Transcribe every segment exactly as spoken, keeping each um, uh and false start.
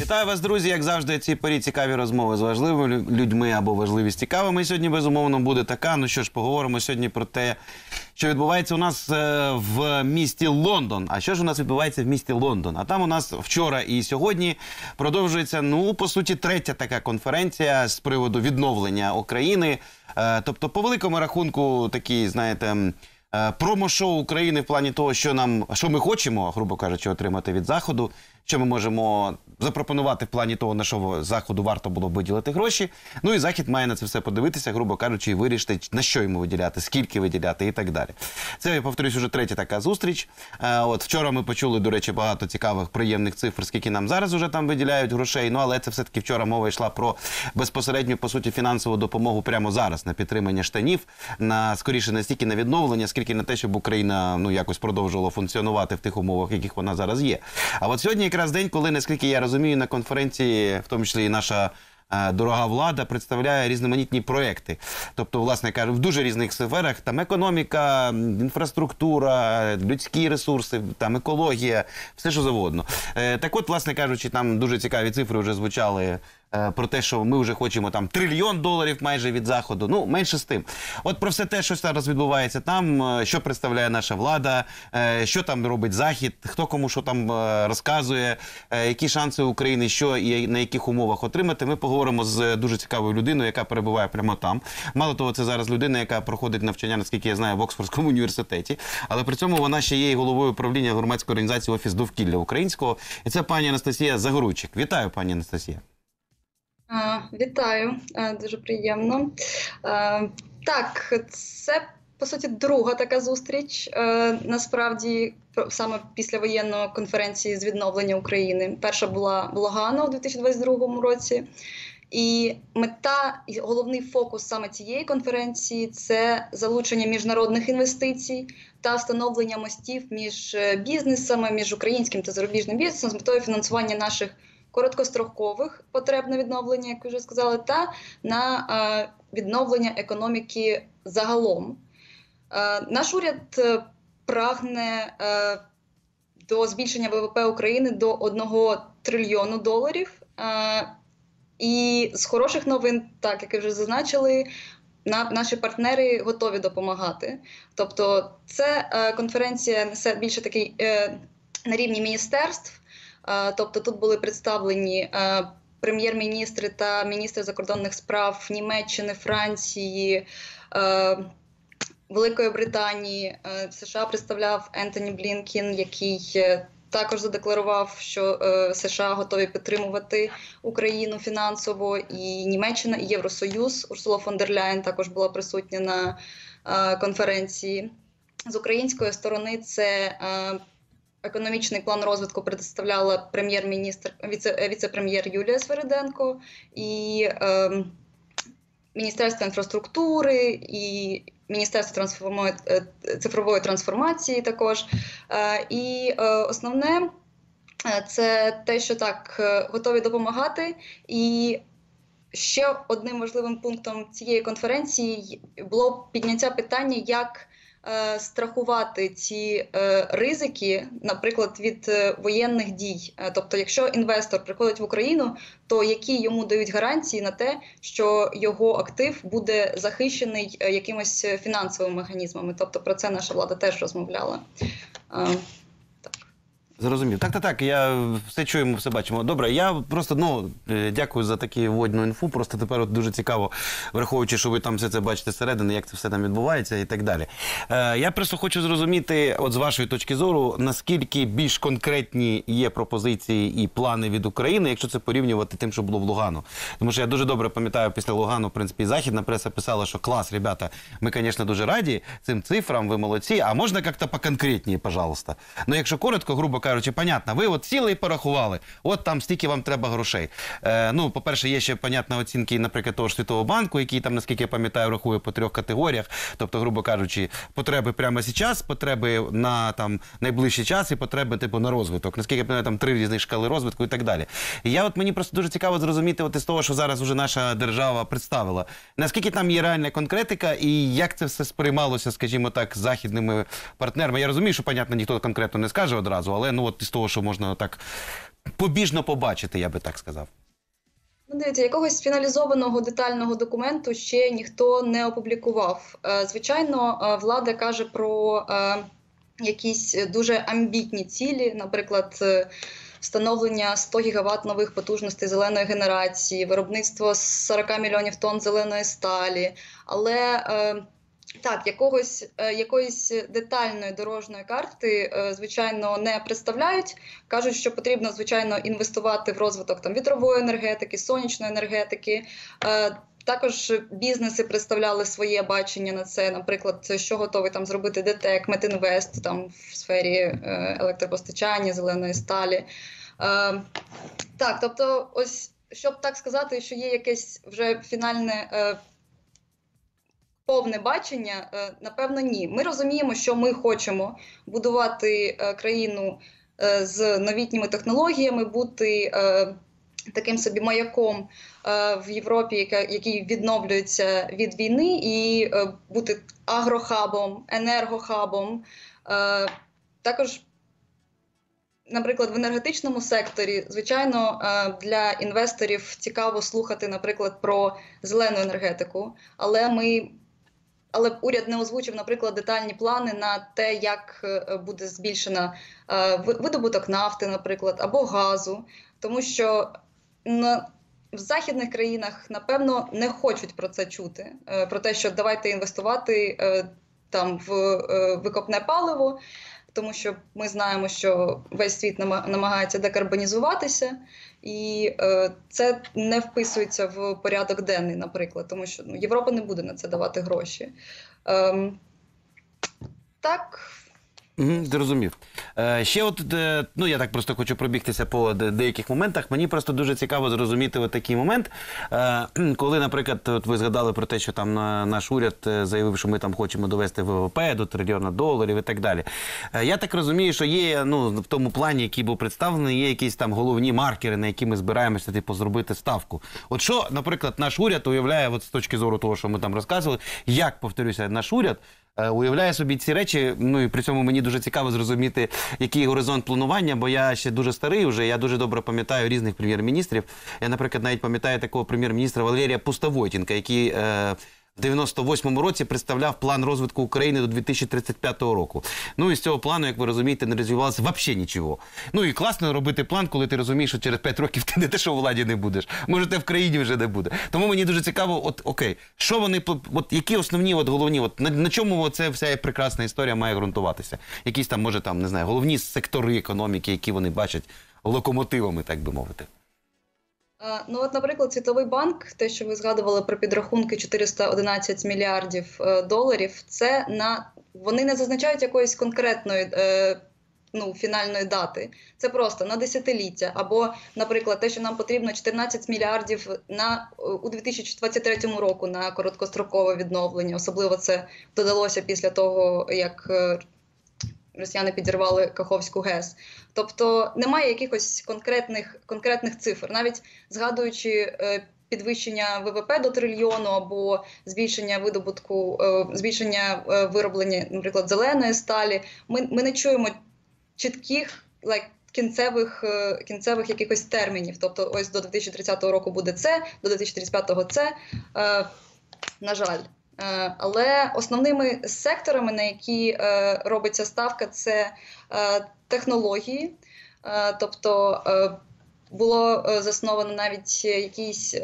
Вітаю вас, друзі! Як завжди, ці порі цікаві розмови з важливими людьми або важливість цікавими. І сьогодні, безумовно, буде така. Ну що ж, поговоримо сьогодні про те, що відбувається у нас в місті Лондон. А що ж у нас відбувається в місті Лондон? А там у нас вчора і сьогодні продовжується, ну, по суті, третя така конференція з приводу відновлення України. Тобто, по великому рахунку, такі, знаєте, промо-шоу України в плані того, що нам, що ми хочемо, грубо кажучи, отримати від Заходу, що ми можемо запропонувати в плані того, на що Заходу варто було б виділити гроші. Ну і Захід має на це все подивитися, грубо кажучи, і вирішити, на що йому виділяти, скільки виділяти і так далі. Це, я повторюсь, вже третя така зустріч. От вчора ми почули, до речі, багато цікавих, приємних цифр, скільки нам зараз вже там виділяють грошей. Ну, але це все-таки вчора мова йшла про безпосередню, по суті, фінансову допомогу прямо зараз на підтримання штанів, на, скоріше, не стільки на відновлення, скільки на те, щоб Україна, ну, якось продовжувала функціонувати в тих умовах, в яких вона зараз є. А от сьогодні якраз день, коли, наскільки я розумію, на конференції, в тому числі і наша е, дорога влада, представляє різноманітні проекти. Тобто, власне кажучи, в дуже різних сферах, там економіка, інфраструктура, людські ресурси, там екологія, все що завгодно. Е, так от, власне кажучи, там дуже цікаві цифри вже звучали е, про те, що ми вже хочемо там трильйон доларів майже від Заходу, ну, менше з тим. От про все те, що зараз відбувається там, е, що представляє наша влада, е, що там робить Захід, хто кому що там е, розказує, е, які шанси України, що і на яких умовах отримати, ми поговоримо з дуже цікавою людиною, яка перебуває прямо там. Мало того, це зараз людина, яка проходить навчання, наскільки я знаю, в Оксфордському університеті, але при цьому вона ще є і головою управління громадської організації «Офіс довкілля українського». І це пані Анастасія Загоруйчик. Вітаю, пані Анастасія. Вітаю, дуже приємно. Так, це, по суті, друга така зустріч, насправді, саме післявоєнної конференції з відновлення України. Перша була в Логано у дві тисячі двадцять другому році. І мета, і головний фокус саме цієї конференції – це залучення міжнародних інвестицій та встановлення мостів між бізнесами, між українським та зарубіжним бізнесом з метою фінансування наших короткострокових потреб на відновлення, як вже сказали, та на е, відновлення економіки загалом. Е, наш уряд прагне е, до збільшення ВВП України до одного трильйону доларів. Е, і з хороших новин, так, як вже зазначили, на, наші партнери готові допомагати. Тобто це е, конференція несе більше такий е, на рівні міністерств. Тобто тут були представлені прем'єр-міністри та міністри закордонних справ Німеччини, Франції, Великої Британії. США представляв Ентоні Блінкін, який також задекларував, що США готові підтримувати Україну фінансово, і Німеччина, і Євросоюз. Урсула фон дер Ляєн також була присутня на конференції. З української сторони це економічний план розвитку представляла прем'єр-міністр, віце, віце-прем'єр Юлія Свириденко, і е, Міністерство інфраструктури, і Міністерство трансформа... цифрової трансформації також. Е, і е, основне – це те, що так, готові допомагати. І ще одним важливим пунктом цієї конференції було підняття питання, як страхувати ці е, ризики, наприклад, від е, воєнних дій. Тобто, якщо інвестор приходить в Україну, то які йому дають гарантії на те, що його актив буде захищений е, якимось фінансовими механізмами. Тобто, про це наша влада теж розмовляла. Е, так. Зрозумів. Так-так, так, я все чуємо, все бачимо. Добре, я просто, ну, дякую за таку вводну інфу, просто тепер от дуже цікаво, враховуючи, що ви там все це бачите зсередини, як це все там відбувається і так далі. Е, я просто хочу зрозуміти, от з вашої точки зору, наскільки більш конкретні є пропозиції і плани від України, якщо це порівнювати тим, що було в Лугано. Тому що я дуже добре пам'ятаю, після Лугано, в принципі, і західна преса писала, що клас, ребята, ми, звісно, дуже раді цим цифрам, ви молодці, а можна як-то поконкретніше, пожалуйста. Ну, якщо коротко, грубо короче, понятно, ви от сіли і порахували, от там стільки вам треба грошей. Е, ну, по-перше, є ще, понятно, оцінки, наприклад, того ж Світового банку, який там, наскільки я пам'ятаю, рахує по трьох категоріях. Тобто, грубо кажучи, потреби прямо зараз, потреби на там найближчий час і потреби типу на розвиток. Наскільки я пам'ятаю, там три різні шкали розвитку і так далі. І я от мені просто дуже цікаво зрозуміти от із того, що зараз уже наша держава представила. Наскільки там є реальна конкретика і як це все сприймалося, скажімо так, західними партнерами? Я розумію, що, понятно, ніхто конкретно не скаже одразу, але ну от із того, що можна так побіжно побачити, я би так сказав? Дивіться, якогось фіналізованого детального документу ще ніхто не опублікував. Звичайно, влада каже про якісь дуже амбітні цілі, наприклад, встановлення сто гігават нових потужностей зеленої генерації, виробництво сорок мільйонів тонн зеленої сталі. Але так, якогось, якоїсь детальної дорожньої карти, звичайно, не представляють. Кажуть, що потрібно, звичайно, інвестувати в розвиток там вітрової енергетики, сонячної енергетики. Також бізнеси представляли своє бачення на це, наприклад, що готовий там зробити ДТЕК, Метинвест там в сфері електропостачання, зеленої сталі. Так, тобто, ось, щоб так сказати, що є якесь вже фінальне повне бачення, напевно, ні. Ми розуміємо, що ми хочемо будувати країну з новітніми технологіями, бути таким собі маяком в Європі, який відновлюється від війни, і бути агрохабом, енергохабом. Також, наприклад, в енергетичному секторі, звичайно, для інвесторів цікаво слухати, наприклад, про зелену енергетику, але ми... Але уряд не озвучив, наприклад, детальні плани на те, як буде збільшено видобуток нафти, наприклад, або газу. Тому що в західних країнах, напевно, не хочуть про це чути. Про те, що давайте інвестувати там в викопне паливо, тому що ми знаємо, що весь світ намагається декарбонізуватися. І це не вписується в порядок денний, наприклад, тому що ну, Європа не буде на це давати гроші. Ем, так. Зрозумів. Е, ще от, ну я так просто хочу пробігтися по деяких моментах. Мені просто дуже цікаво зрозуміти от такий момент, е, коли, наприклад, от ви згадали про те, що там наш уряд заявив, що ми там хочемо довести ВВП до трильйона доларів і так далі. Е, я так розумію, що є, ну, в тому плані, який був представлений, є якісь там головні маркери, на які ми збираємося, типу, зробити ставку. От що, наприклад, наш уряд уявляє, от з точки зору того, що ми там розказували, як, повторюся, наш уряд уявляє собі ці речі, ну і при цьому мені дуже цікаво зрозуміти, який горизонт планування, бо я ще дуже старий вже, я дуже добре пам'ятаю різних прем'єр-міністрів. Я, наприклад, навіть пам'ятаю такого прем'єр-міністра Валерія Пустовоїтінка, який е, в дев'яносто восьмому році представляв план розвитку України до дві тисячі тридцять п'ятого року. Ну і з цього плану, як ви розумієте, не розвивалося взагалі нічого. Ну і класно робити план, коли ти розумієш, що через п'ять років ти не те, що у владі не будеш. Може, ти в країні вже не буде. Тому мені дуже цікаво, от окей, що вони, от які основні, от головні, от на, на чому ця вся прекрасна історія має ґрунтуватися? Якісь там, може, там, не знаю, головні сектори економіки, які вони бачать локомотивами, так би мовити. Ну от, наприклад, Світовий банк, те, що ви згадували про підрахунки чотириста одинадцять мільярдів доларів, це на вони не зазначають якоїсь конкретної ну, фінальної дати. Це просто на десятиліття. Або, наприклад, те, що нам потрібно чотирнадцять мільярдів на, у дві тисячі двадцять третьому року на короткострокове відновлення. Особливо це додалося після того, як росіяни підірвали Каховську ГЕС. Тобто немає якихось конкретних, конкретних цифр. Навіть згадуючи підвищення ВВП до трильйону або збільшення видобутку, збільшення вироблення, наприклад, зеленої сталі, ми, ми не чуємо чітких like, кінцевих, кінцевих якихось термінів. Тобто ось до дві тисячі тридцятого року буде це, до дві тисячі тридцять п'ятого це, на жаль. Але основними секторами, на які робиться ставка, це технології. Тобто було засновано навіть якийсь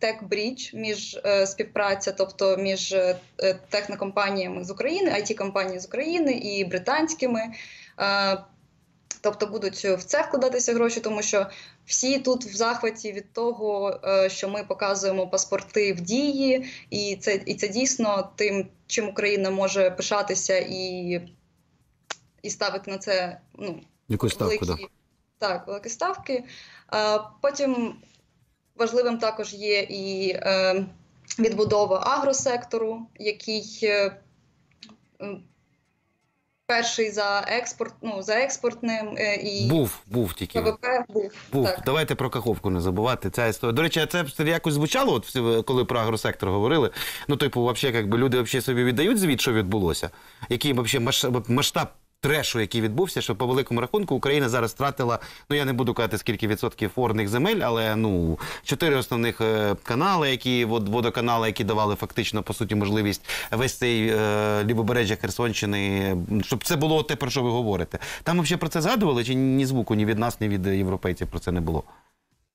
тек-брідж між співпраця, тобто між технокомпаніями з України, ай ті-компаніями з України і британськими. Тобто будуть в це вкладатися гроші, тому що всі тут в захваті від того, що ми показуємо паспорти в дії, і це, і це дійсно тим, чим Україна може пишатися і, і ставити на це ну, якусь ставку, великі, да. Так, великі ставки. Потім важливим також є і відбудова агросектору, який перший за експорт, ну, за експортним і був, був тільки. ВВП був. був. Давайте про Каховку не забувати. Ця історія. До речі, це якось звучало, от коли про агросектор говорили. Ну, типу, вообще, якби люди вообще собі віддають звіт, що відбулося, який вообще масштаб трешу, який відбувся, що по великому рахунку Україна зараз втратила, ну я не буду казати, скільки відсотків орних земель, але ну чотири основних канали, які водоканали, які давали фактично по суті можливість весь цей е, лівобережжя Херсонщини, щоб це було те, про що ви говорите. Там взагалі про це згадували, чи ні звуку ні від нас, ні від європейців про це не було?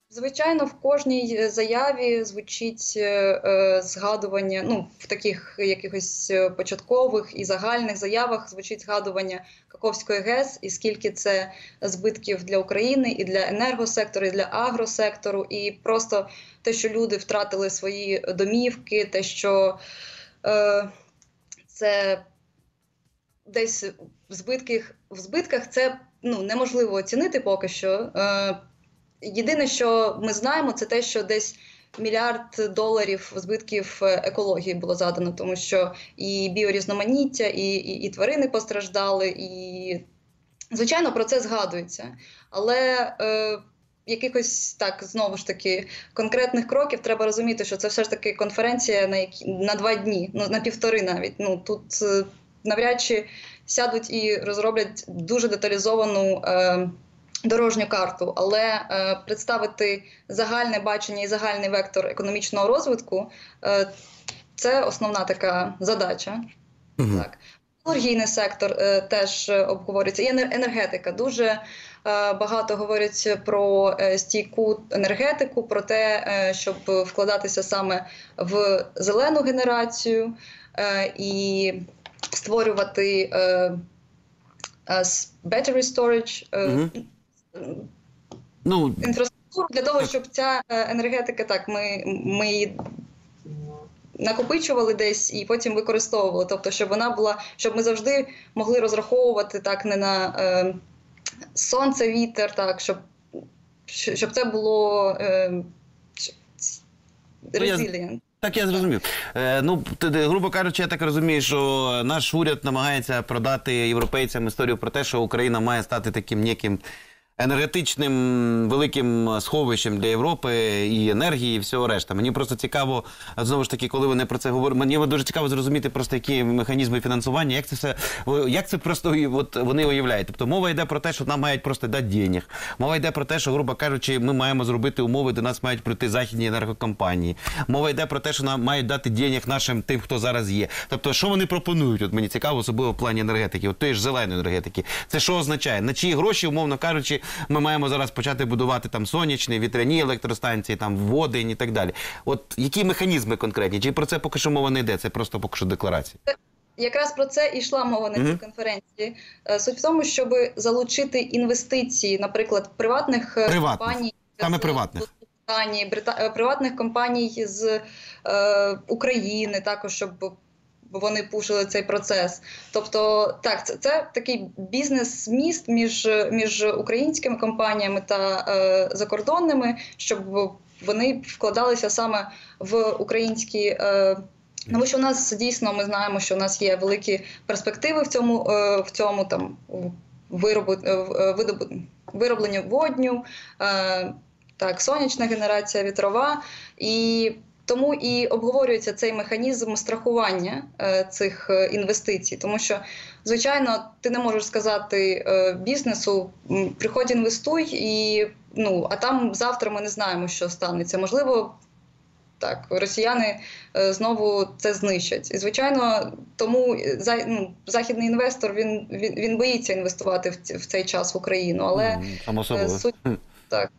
Звичайно, в кожній заяві звучить е, згадування, ну, в таких якихось початкових і загальних заявах звучить згадування Каховської ГЕС і скільки це збитків для України і для енергосектору, і для агросектору, і просто те, що люди втратили свої домівки, те, що е, це десь в збитках, в збитках це, ну, неможливо оцінити поки що. Е, Єдине, що ми знаємо, це те, що десь мільярд доларів збитків екології було задано, тому що і біорізноманіття, і, і, і тварини постраждали, і, звичайно, про це згадується. Але е, якихось, так, знову ж таки, конкретних кроків треба розуміти, що це все ж таки конференція на, які, на два дні, ну, на півтори навіть. Ну, тут е, навряд чи сядуть і розроблять дуже деталізовану е, дорожню карту, але е, представити загальне бачення і загальний вектор економічного розвитку е, – це основна така задача. Угу. Так. Енергетичний сектор е, теж обговорюється, і енергетика. Дуже е, багато говорять про е, стійку енергетику, про те, е, щоб вкладатися саме в зелену генерацію е, і створювати е, battery storage, угу. Ну, інфраструктуру для того, щоб ця енергетика, так, ми, ми її накопичували десь і потім використовували. Тобто, щоб вона була, щоб ми завжди могли розраховувати так не на е, сонце, вітер, так, щоб, щоб це було е, resilient. Так, я зрозумів. Е, ну, грубо кажучи, я так розумію, що наш уряд намагається продати європейцям історію про те, що Україна має стати таким ніяким енергетичним великим сховищем для Європи і енергії, і всього решта. Мені просто цікаво, знову ж таки, коли вони про це говорять, мені дуже цікаво зрозуміти просто, які механізми фінансування, як це все, як це просто от вони уявляють. Тобто мова йде про те, що нам мають просто дати денег. Мова йде про те, що, грубо кажучи, ми маємо зробити умови, до нас мають прийти західні енергокомпанії. Мова йде про те, що нам мають дати денег нашим тим, хто зараз є. Тобто, що вони пропонують? От мені цікаво, особливо в плані енергетики, от тієї ж зеленої енергетики. Це що означає? На чиї гроші, умовно кажучи, ми маємо зараз почати будувати там сонячні, вітряні електростанції, там водень і так далі. От які механізми конкретні? Чи про це поки що мова не йде? Це просто поки що декларації. Якраз про це і йшла мова на цій mm-hmm. конференції. Суть в тому, щоб залучити інвестиції, наприклад, приватних, приватних. компаній. Саме приватних. Приватних компаній з е, України, також, щоб вони пушили цей процес. Тобто, так, це, це такий бізнес-міст між, між українськими компаніями та е, закордонними, щоб вони вкладалися саме в українські... Е, тому що у нас дійсно, ми знаємо, що у нас є великі перспективи в цьому, е, в цьому там, виробу, е, видобу, виробленню водню, е, так, сонячна генерація, вітрова. І... Тому і обговорюється цей механізм страхування е, цих інвестицій. Тому що, звичайно, ти не можеш сказати е, бізнесу, приходь, інвестуй, і, ну, а там завтра ми не знаємо, що станеться. Можливо, так, росіяни е, знову це знищать. І, звичайно, тому за, ну, західний інвестор, він, він, він боїться інвестувати в, в цей час в Україну. Але е, суть... Так.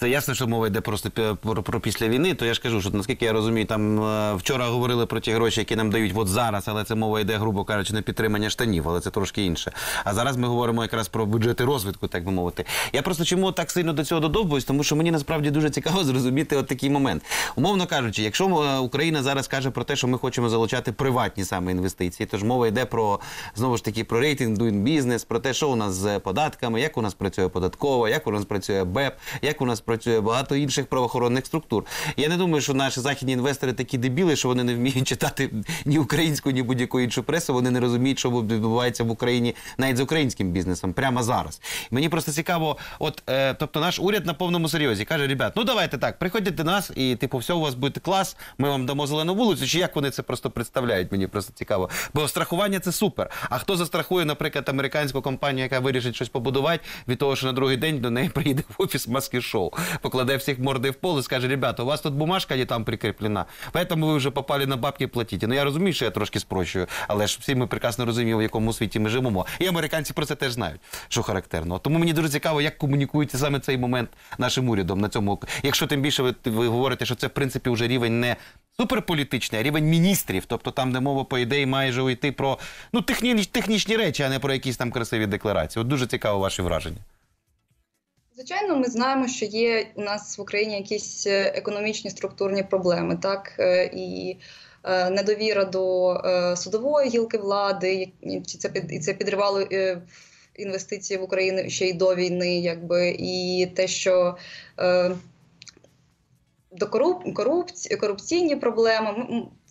Це ясно, що мова йде просто про, про після війни, то я ж кажу, що наскільки я розумію, там вчора говорили про ті гроші, які нам дають от зараз, але це мова йде, грубо кажучи, на підтримання штанів, але це трошки інше. А зараз ми говоримо якраз про бюджети розвитку, так би мовити. Я просто чому так сильно до цього додовбуюсь, тому що мені насправді дуже цікаво зрозуміти от такий момент. Умовно кажучи, якщо Україна зараз каже про те, що ми хочемо залучати приватні саме інвестиції, тож мова йде про, знову ж таки, про рейтинг doing business, про те, що у нас з податками, як у нас працює податкова, як у нас працює БЕП, як у нас нас працює багато інших правоохоронних структур. Я не думаю, що наші західні інвестори такі дебіли, що вони не вміють читати ні українську, ні будь-яку іншу пресу, вони не розуміють, що відбувається в Україні навіть з українським бізнесом прямо зараз. Мені просто цікаво, от, е, тобто наш уряд на повному серйозі каже: ребят, ну давайте так, приходіть до нас і типу, все у вас буде клас, ми вам дамо зелену вулицю, чи як вони це просто представляють, мені просто цікаво. Бо страхування – це супер. А хто застрахує, наприклад, американську компанію, яка вирішить щось побудувати, від того, що на другий день до неї приїде в офіс маски-шоу, покладе всіх морди в пол і скаже: ребята, у вас тут бумажка не там прикріплена, поэтому ви вже попали на бабки, платіть. Ну я розумію, що я трошки спрощую, але ж всі ми прекрасно розуміємо, в якому світі ми живемо. І американці про це теж знають, що характерно. Тому мені дуже цікаво, як комунікується саме цей момент нашим урядом на цьому. Якщо тим більше ви, ви говорите, що це в принципі вже рівень не суперполітичний, а рівень міністрів, тобто там, де мова, по ідеї, має же йти про ну, техні, технічні речі, а не про якісь там красиві декларації. От дуже цікаво ваші враження. Звичайно, ми знаємо, що є у нас в Україні якісь економічні структурні проблеми, так, і недовіра до судової гілки влади, і це підривало інвестиції в Україну ще й до війни, якби, і те, що до коруп... корупці... корупційні проблеми.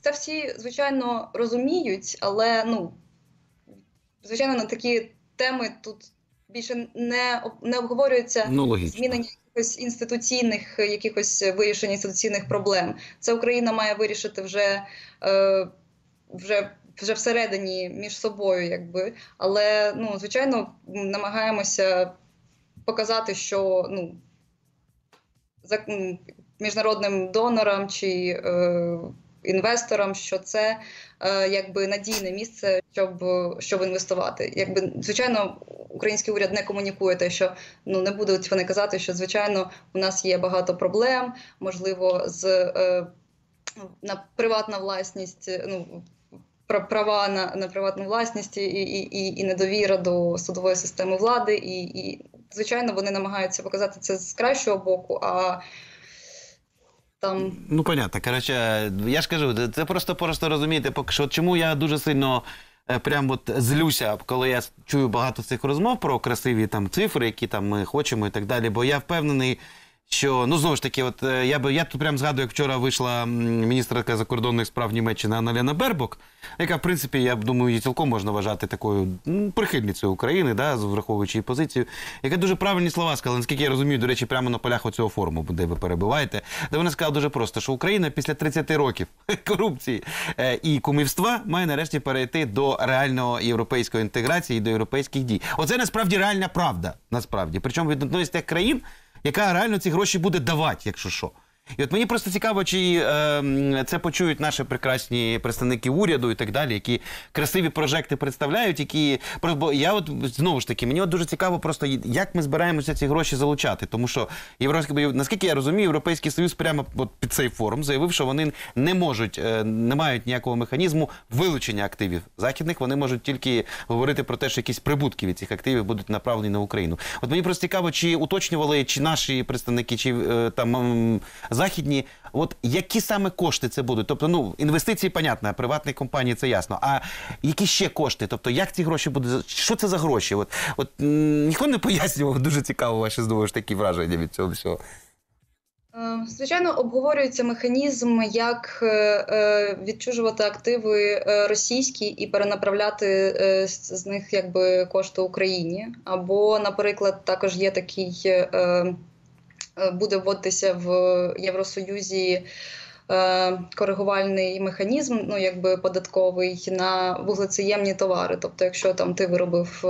Це всі, звичайно, розуміють, але, ну, звичайно, на такі теми тут більше не, не обговорюється ну, змінення якихось інституційних, якихось вирішень інституційних проблем. Це Україна має вирішити вже, е, вже, вже всередині між собою, якби. Але, ну, звичайно, намагаємося показати, що, ну, за, міжнародним донорам чи е, інвесторам, що це е, якби надійне місце, щоб, щоб інвестувати. Якби, звичайно, український уряд не комунікує те, що ну, не будуть вони казати, що, звичайно, у нас є багато проблем, можливо, з, е, на приватна власність, ну, права на, на приватну власність і, і, і недовіра до судової системи влади. І, і, звичайно, вони намагаються показати це з кращого боку, а там... Ну, понятно. Короче, я ж кажу, це просто, просто розумієте, поки що, чому я дуже сильно прям от злюся, коли я чую багато цих розмов про красиві там цифри, які там ми хочемо і так далі, бо я впевнений, що, ну, знову ж таки, от я би, я тут прям згадую, як вчора вийшла міністерка закордонних справ Німеччини Анна Лена Бербок, яка, в принципі, я думаю, її цілком можна вважати такою ну, прихильницею України, да, враховуючи її позицію, яка дуже правильні слова сказала, наскільки я розумію, до речі, прямо на полях оцього форуму, де ви перебуваєте, де вона сказала дуже просто, що Україна після тридцяти років корупції і кумівства має нарешті перейти до реального європейської інтеграції і до європейських дій. Оце насправді реальна правда, насправді. Причому від одної з тих країн, яка реально ці гроші буде давати, якщо що. І от мені просто цікаво, чи е, це почують наші прекрасні представники уряду і так далі, які красиві прожекти представляють, які... Бо я от, знову ж таки, мені от дуже цікаво просто, як ми збираємося ці гроші залучати. Тому що, наскільки я розумію, Європейський Союз прямо під цей форум заявив, що вони не можуть, не мають ніякого механізму вилучення активів західних, вони можуть тільки говорити про те, що якісь прибутки від цих активів будуть направлені на Україну. От мені просто цікаво, чи уточнювали, чи наші представники, чи е, там... західні, от які саме кошти це будуть? Тобто, ну, інвестиції, понятно, а приватні компанії, це ясно. А які ще кошти? Тобто, як ці гроші будуть? Що це за гроші? От, от ніхто не пояснював, дуже цікаво ваші, знову ж такі враження від цього всього. Звичайно, обговорюється механізм, як відчужувати активи російські і перенаправляти з них, якби, кошти Україні. Або, наприклад, також є такий... буде вводитися в Євросоюзі е, коригувальний механізм, ну якби податковий, на вуглецеємні товари. Тобто, якщо там ти виробив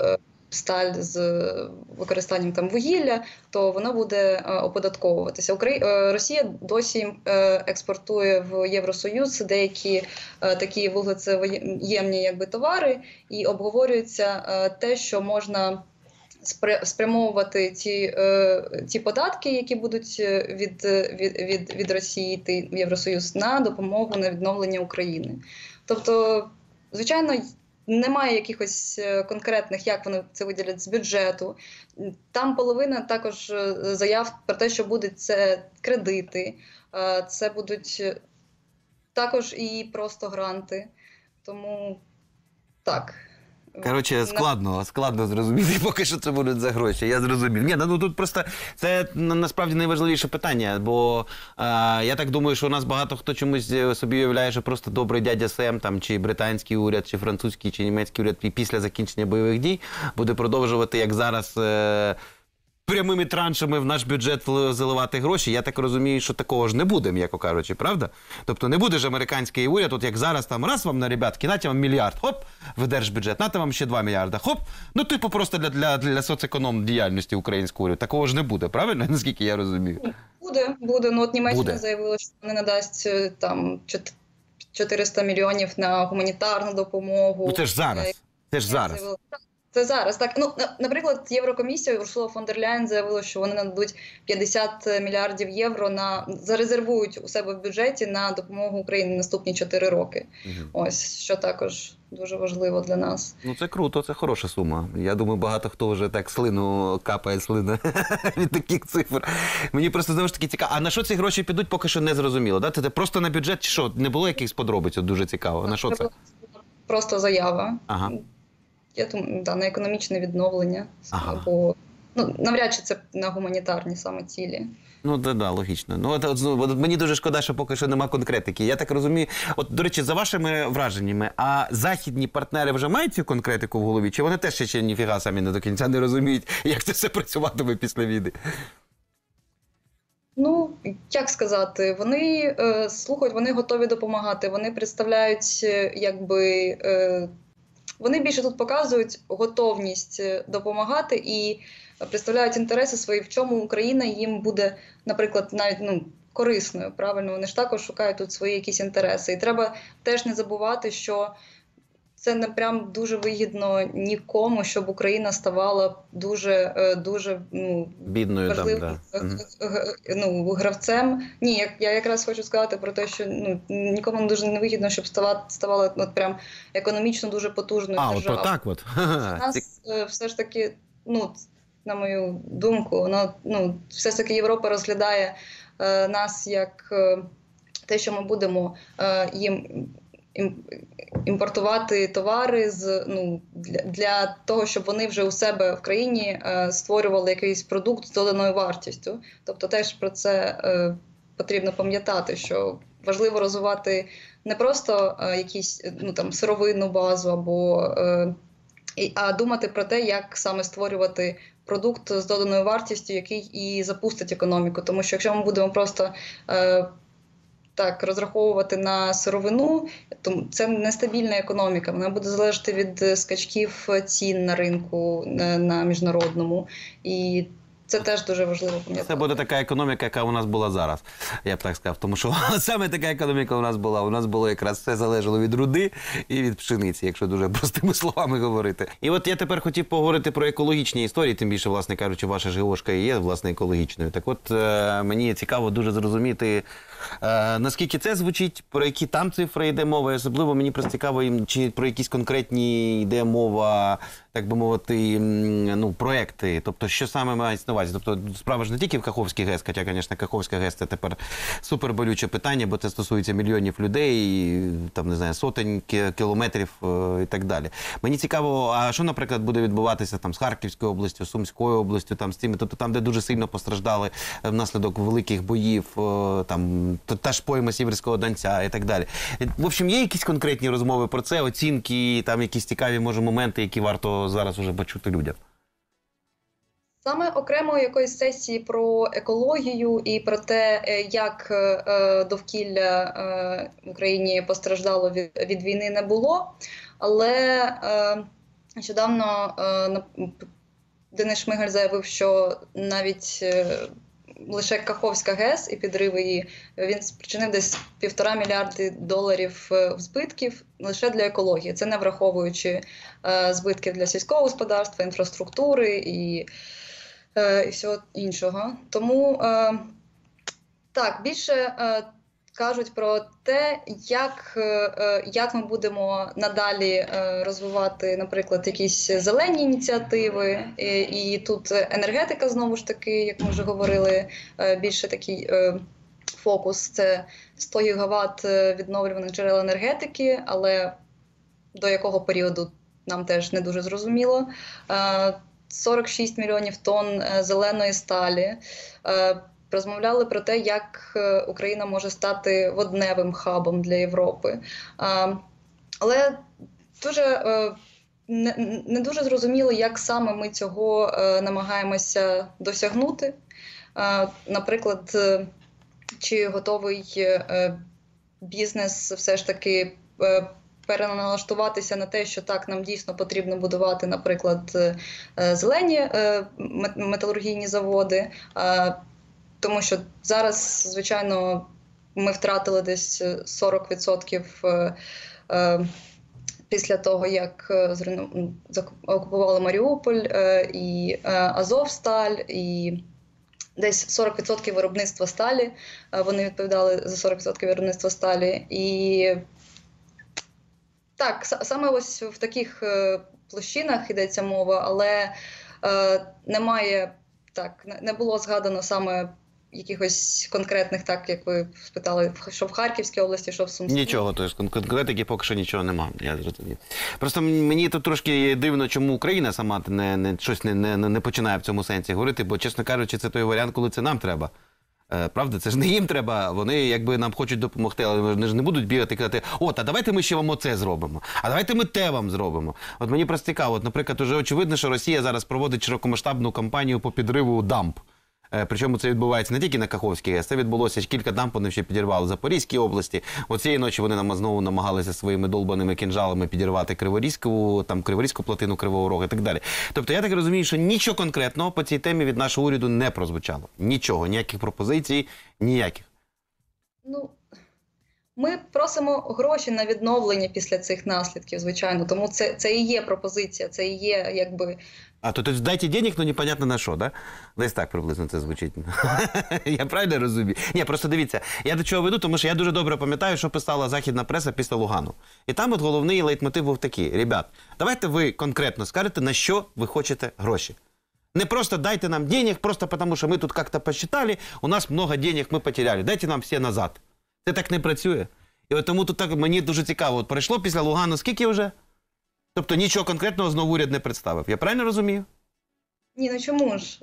е, сталь з використанням там вугілля, то воно буде е, оподатковуватися. Украї... Е, Росія досі е, експортує в Євросоюз деякі е, такі вуглецеємні, якби, товари, і обговорюється е, те, що можна спрямовувати ті, ті податки, які будуть від, від, від, від Росії йти в Євросоюз, на допомогу на відновлення України. Тобто, звичайно, немає якихось конкретних, як вони це виділять з бюджету. Там половина також заяв про те, що будуть це кредити, це будуть також і просто гранти. Тому так. Коротше, складно, складно зрозуміти, поки що це будуть за гроші, я зрозумів. Ні, ну тут просто, це насправді найважливіше питання, бо е, я так думаю, що у нас багато хто чомусь собі уявляє, що просто добрий дядя Сем, там, чи британський уряд, чи французький, чи німецький уряд після закінчення бойових дій буде продовжувати, як зараз, е, прямими траншами в наш бюджет заливати гроші. Я так розумію, що такого ж не буде, м'яко кажучи, правда? Тобто не буде ж американський уряд, от як зараз там раз вам, на ребятки, нате вам мільярд, хоп, в держбюджет, нате вам ще два мільярда, хоп, ну типу просто для, для, для соцеконом діяльності українського уряду. Такого ж не буде, правильно, наскільки я розумію? Буде, буде. Ну от Німеччина буде. Заявила, що не надасть там чотириста мільйонів на гуманітарну допомогу. Ну це ж зараз, це ж зараз. Це зараз. Так, ну, наприклад, Єврокомісія Урсула фон дер Ляєн заявила, що вони нададуть п'ятдесят мільярдів євро, на зарезервують у себе в бюджеті на допомогу Україні наступні чотири роки. Угу. Ось, що також дуже важливо для нас. Ну це круто, це хороша сума. Я думаю, багато хто вже так слину капає, слина від таких цифр. Мені просто знову ж таки цікаво, а на що ці гроші підуть, поки що не зрозуміло. Да? Це просто на бюджет чи що? Не було якихось подробиць? От дуже цікаво. На що це? Просто заява. Ага. Я думаю, да, на економічне відновлення, ага. або, ну, навряд чи це на гуманітарні саме цілі. Ну, так, да, да, логічно. Ну, от, от, от, мені дуже шкода, що поки що нема конкретики. Я так розумію, от, до речі, за вашими враженнями, а західні партнери вже мають цю конкретику в голові? Чи вони теж ще, ще ніфіга самі не до кінця не розуміють, як це все працюватиме після війни? Ну, як сказати, вони е, слухають, вони готові допомагати, вони представляють, якби... Е, Вони більше тут показують готовність допомагати і представляють інтереси свої, в чому Україна їм буде, наприклад, навіть ну, корисною. Правильно, вони ж також шукають тут свої якісь інтереси. І треба теж не забувати, що це не прям дуже вигідно нікому, щоб Україна ставала дуже, дуже ну, бідною, важливим там, да. ну, гравцем. Ні, я, я якраз хочу сказати про те, що ну, нікому дуже не вигідно, щоб ставати, ставала от, прям економічно дуже потужною а, державою. А, от так от. У нас все ж таки, ну, на мою думку, воно, ну, все ж таки Європа розглядає е, нас як е, те, що ми будемо е, їм... імпортувати товари з, ну, для, для того, щоб вони вже у себе в країні е, створювали якийсь продукт з доданою вартістю. Тобто теж про це е, потрібно пам'ятати, що важливо розвивати не просто е, якісь ну, там, сировинну базу, або, е, а думати про те, як саме створювати продукт з доданою вартістю, який і запустить економіку. Тому що якщо ми будемо просто... Е, Так, розраховувати на сировину, то це нестабільна економіка. Вона буде залежати від скачків цін на ринку, на міжнародному. І це теж дуже важливо пам'ятати. Це буде така економіка, яка у нас була зараз, я б так сказав. Тому що саме така економіка у нас була. У нас було якраз все залежало від руди і від пшениці, якщо дуже простими словами говорити. І от я тепер хотів поговорити про екологічні історії, тим більше, власне кажучи, ваша ж геошка і є, власне, екологічною. Так от, е, мені цікаво дуже зрозуміти, е, наскільки це звучить, про які там цифри йде мова. І особливо мені просто цікаво, чи про якісь конкретні йде мова, так би мовити, ну, проекти. Тобто, що саме має існувати? Тобто справа ж не тільки в Каховській ГЕС, хоча, звісно, Каховська ГЕС – це тепер суперболюче питання, бо це стосується мільйонів людей, і, там, не знаю, сотень кілометрів і так далі. Мені цікаво, а що, наприклад, буде відбуватися там з Харківською областю, Сумською областю, там з тими, тобто там, де дуже сильно постраждали внаслідок великих боїв, там та ж пойма Сіверського Донця і так далі. В общем, є якісь конкретні розмови про це, оцінки, там якісь цікаві, може, моменти, які варто зараз уже почути людям? Саме окремо якоїсь сесії про екологію і про те, як довкілля в Україні постраждало від війни, не було. Але нещодавно Денис Шмигаль заявив, що навіть лише Каховська ГЕС і підриви її, він спричинив десь півтора мільярди доларів збитків лише для екології. Це не враховуючи збитків для сільського господарства, інфраструктури і... і всього іншого. Тому, е, так, більше е, кажуть про те, як, е, як ми будемо надалі е, розвивати, наприклад, якісь зелені ініціативи. І, і тут енергетика, знову ж таки, як ми вже говорили, е, більше такий е, фокус. Це сто гігават відновлюваних джерел енергетики, але до якого періоду нам теж не дуже зрозуміло. сорок шість мільйонів тонн зеленої сталі. Розмовляли про те, як Україна може стати водневим хабом для Європи. Але дуже, не дуже зрозуміло, як саме ми цього намагаємося досягнути. Наприклад, чи готовий бізнес все ж таки переналаштуватися на те, що так, нам дійсно потрібно будувати, наприклад, зелені металургійні заводи, тому що зараз, звичайно, ми втратили десь сорок відсотків після того, як окупували Маріуполь і Азовсталь, і десь сорок відсотків виробництва сталі, вони відповідали за сорок відсотків виробництва сталі. І так, саме ось в таких площинах йдеться мова, але немає, так, не було згадано саме якихось конкретних, так як ви спитали, що в Харківській області, що в Сумській. Нічого, тобто конкретики поки що нічого немає. Я зрозумів. Просто мені тут трошки дивно, чому Україна сама не, не щось не, не, не починає в цьому сенсі говорити, бо, чесно кажучи, це той варіант, коли це нам треба. Правда, це ж не їм треба, вони якби нам хочуть допомогти, але вони ж не будуть бігати і казати, от, а давайте ми ще вам оце зробимо, а давайте ми те вам зробимо. От мені просто цікаво, от, наприклад, уже очевидно, що Росія зараз проводить широкомасштабну кампанію по підриву дамб. Причому це відбувається не тільки на Каховській ГЕС, це відбулося, кілька дамб вони ще підірвали в Запорізькій області. Оцієї ночі вони нам знову намагалися своїми долбаними кінжалами підірвати Криворізьку, там, Криворізьку платину, Кривого Рога і так далі. Тобто я так розумію, що нічого конкретного по цій темі від нашого уряду не прозвучало. Нічого, ніяких пропозицій, ніяких. Ну, ми просимо гроші на відновлення після цих наслідків, звичайно. Тому це, це і є пропозиція, це і є, якби... А, то тобто, дайте денег, но непонятно на що, да? Десь так приблизно це звучить. Я правильно розумію? Ні, просто дивіться, я до чого веду, тому що я дуже добре пам'ятаю, що писала західна преса після Лугану. І там от головний лейтмотив був такий. Ребят, давайте ви конкретно скажете, на що ви хочете гроші. Не просто дайте нам денег, просто тому що ми тут як-то посчитали, у нас много денег ми потеряли, дайте нам все назад. Це так не працює. І от тому тут так, мені дуже цікаво, от пройшло після Лугану скільки вже? Тобто нічого конкретного знову уряд не представив. Я правильно розумію? Ні, ну чому ж?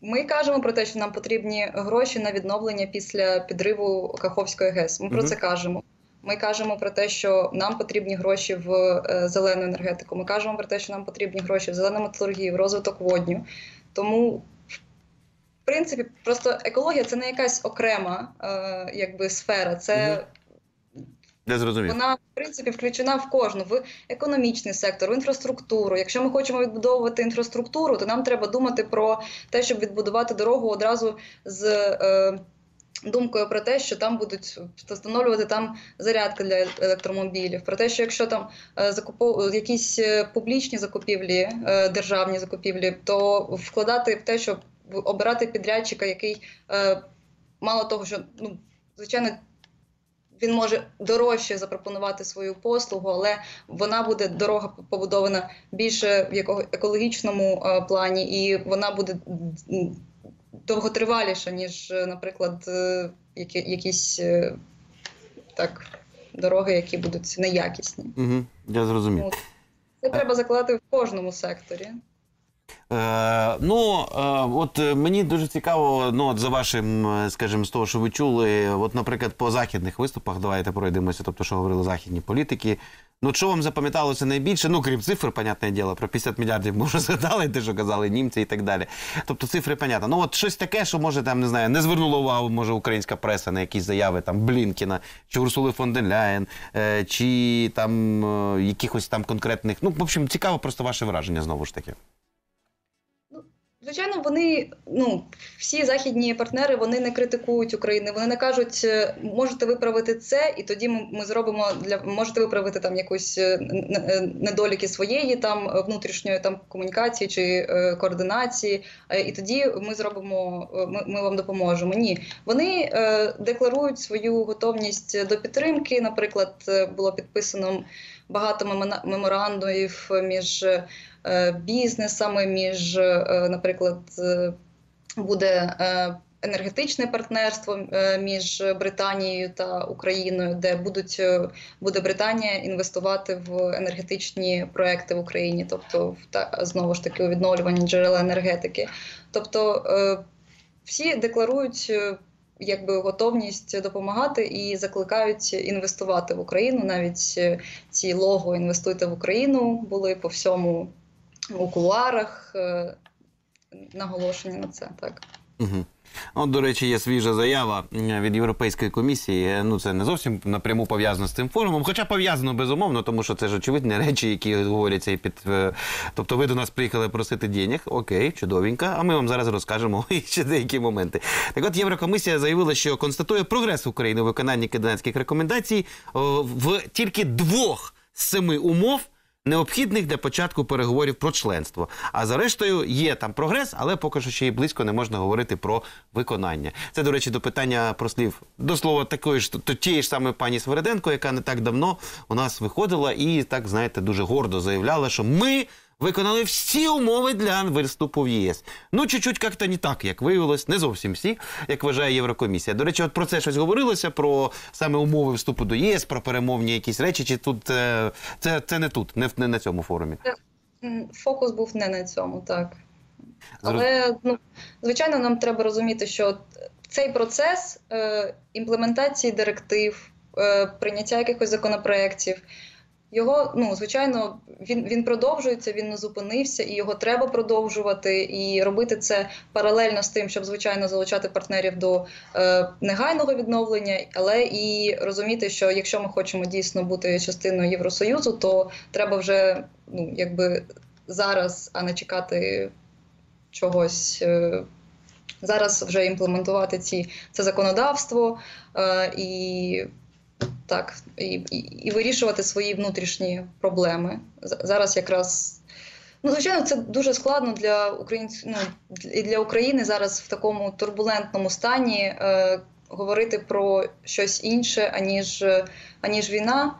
Ми кажемо про те, що нам потрібні гроші на відновлення після підриву Каховської ГЕС. Ми угу. про це кажемо. Ми кажемо про те, що нам потрібні гроші в зелену енергетику. Ми кажемо про те, що нам потрібні гроші в зелену металургію, в розвиток водню. Тому, в принципі, просто екологія – це не якась окрема якби, сфера. Це... Угу. Вона, в принципі, включена в кожну, в економічний сектор, в інфраструктуру. Якщо ми хочемо відбудовувати інфраструктуру, то нам треба думати про те, щоб відбудувати дорогу одразу з е, думкою про те, що там будуть встановлювати там зарядки для електромобілів. Про те, що якщо там е, закупов... якісь публічні закупівлі, е, державні закупівлі, то вкладати в те, щоб обирати підрядчика, який е, мало того, що, ну, звичайно, він може дорожче запропонувати свою послугу, але вона буде, дорога побудована більше в екологічному плані, і вона буде довготриваліша, ніж, наприклад, які, якісь так, дороги, які будуть неякісні. Угу, я зрозумів. Це треба закладати в кожному секторі. Е, ну, е, от мені дуже цікаво, ну, от за вашим, скажімо, з того, що ви чули, от, наприклад, по західних виступах, давайте пройдемося, тобто, що говорили західні політики, ну, що вам запам'яталося найбільше, ну, крім цифр, понятне діло, про п'ятдесят мільярдів ми вже згадали, те, що казали німці і так далі, тобто, цифри, понятно, ну, от щось таке, що, може, там, не знаю, не звернула увагу, може, українська преса на якісь заяви, там, Блінкіна, чи Урсули фон дер Ляєн, е, чи, там, е, якихось там конкретних, ну, в общем, цікаво просто ваше враження, знову ж таки. Звичайно, вони, ну, всі західні партнери, вони не критикують Україну, вони не кажуть, можете виправити це, і тоді ми, ми зробимо, для можете виправити там якусь недоліки своєї там внутрішньої там комунікації чи е, координації, е, і тоді ми зробимо, ми, ми вам допоможемо. Ні, вони е, декларують свою готовність до підтримки, наприклад, було підписано багато меморандумів між бізнесами, між, наприклад, буде енергетичне партнерство між Британією та Україною, де будуть, буде Британія інвестувати в енергетичні проекти в Україні, тобто та, знову ж таки у відновлюванні джерел енергетики. Тобто всі декларують якби готовність допомагати і закликають інвестувати в Україну. Навіть ці лого «Інвестуйте в Україну» були по всьому у кулуарах, наголошені на це. Так. Угу. От, до речі, є свіжа заява від Європейської комісії. Ну, це не зовсім напряму пов'язано з цим форумом, хоча пов'язано безумовно, тому що це ж очевидні речі, які говоряться і під... Тобто ви до нас приїхали просити денег, окей, чудовенько, а ми вам зараз розкажемо ще деякі моменти. Так от, Єврокомісія заявила, що констатує прогрес України у виконанні киденських рекомендацій в тільки двох з семи умов, необхідних для початку переговорів про членство. А за рештою є там прогрес, але поки що ще й близько не можна говорити про виконання. Це, до речі, до питання про слів, до слова, такої ж, то тієї ж саме пані Свириденко, яка не так давно у нас виходила і так, знаєте, дуже гордо заявляла, що ми виконали всі умови для вступу в ЄС. Ну, чуть-чуть як-то не так, як виявилось, не зовсім всі, як вважає Єврокомісія. До речі, от про це щось говорилося, про саме умови вступу до ЄС, про перемовні якісь речі, чи тут, це, це не тут, не, не на цьому форумі? Фокус був не на цьому, так. Але, ну, звичайно, нам треба розуміти, що цей процес е, імплементації директив, е, прийняття якихось законопроєктів, його, ну, звичайно, він, він продовжується, він не зупинився, і його треба продовжувати, і робити це паралельно з тим, щоб, звичайно, залучати партнерів до е, негайного відновлення, але і розуміти, що якщо ми хочемо дійсно бути частиною Євросоюзу, то треба вже, ну, якби зараз, а не чекати чогось, е, зараз вже імплементувати ці, це законодавство е, і... Так, і, і, і вирішувати свої внутрішні проблеми. Зараз якраз, ну, звичайно, це дуже складно для українців, ну, і для України зараз в такому турбулентному стані е, говорити про щось інше, аніж, аніж війна,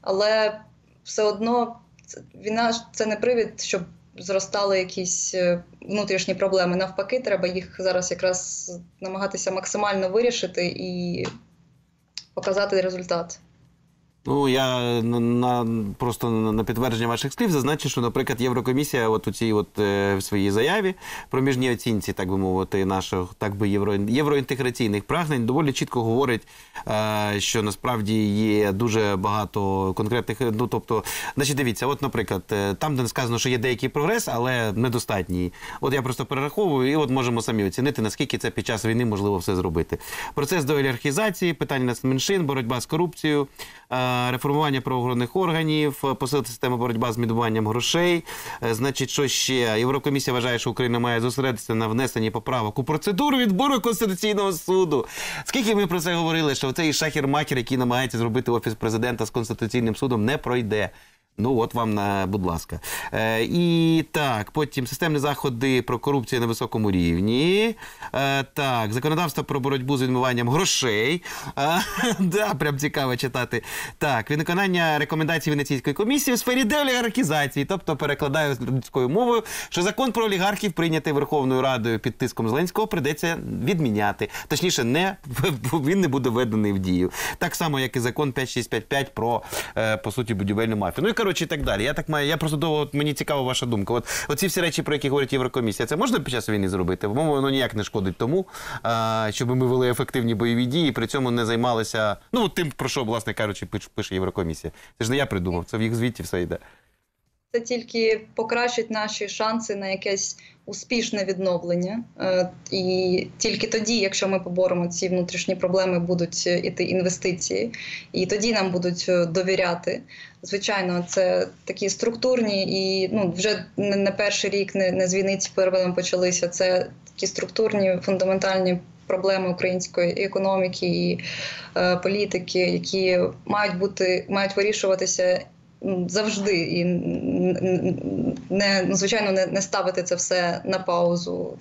але все одно це, війна – це не привід, щоб зростали якісь внутрішні проблеми. Навпаки, треба їх зараз якраз намагатися максимально вирішити і показати результат. Ну, я на, просто на підтвердження ваших слів зазначу, що, наприклад, Єврокомісія от у цій от, е, в своїй заяві проміжній оцінці, так би мовити, наших, так би, євро, євроінтеграційних прагнень доволі чітко говорить, е, що насправді є дуже багато конкретних, ну, тобто, значить, дивіться, от, наприклад, там, де сказано, що є деякий прогрес, але недостатній. От я просто перераховую і от можемо самі оцінити, наскільки це під час війни можливо все зробити. Процес доолігархізації, питання нацменшин, боротьба з корупцією, е, реформування правоохоронних органів, посилити систему боротьби з мідуванням грошей. Значить, що ще? Єврокомісія вважає, що Україна має зосередитися на внесенні поправок у процедуру відбору Конституційного суду. Скільки ми про це говорили, що цей шахер-макер, який намагається зробити Офіс президента з Конституційним судом, не пройде. Ну, от вам, на, будь ласка. Е, і так, потім системні заходи про корупцію на високому рівні. Е, так, законодавство про боротьбу з відмиванням грошей. Е, да, прям цікаво читати. Так, виконання рекомендацій Венеційської комісії у сфері деолігархізації. Тобто, перекладаю людською мовою, що закон про олігархів, прийнятий Верховною Радою під тиском Зеленського, прийдеться відміняти. Точніше, не, він не буде введений в дію. Так само, як і закон п'ять шість п'ять п'ять про, е, по суті, будівельну мафію. Ну, і, коротше, і так далі. Я так маю, я просто довго, от мені цікава ваша думка. От оці всі речі, про які говорить Єврокомісія, це можна під час війни зробити? По-моєму, воно ніяк не шкодить тому, а, щоб ми вели ефективні бойові дії і при цьому не займалися, ну, тим, про що, власне кажучи, пише Єврокомісія. Це ж не я придумав, це в їх звіті все йде. Це тільки покращить наші шанси на якесь успішне відновлення. І тільки тоді, якщо ми поборемо ці внутрішні проблеми, будуть іти інвестиції. І тоді нам будуть довіряти. Звичайно, це такі структурні і, ну, вже не перший рік, не, не з війни ці переговори почалися. Це такі структурні, фундаментальні проблеми української економіки і е, політики, які мають бути, мають вирішуватися завжди, і не, ну, звичайно, не, не ставити це все на паузу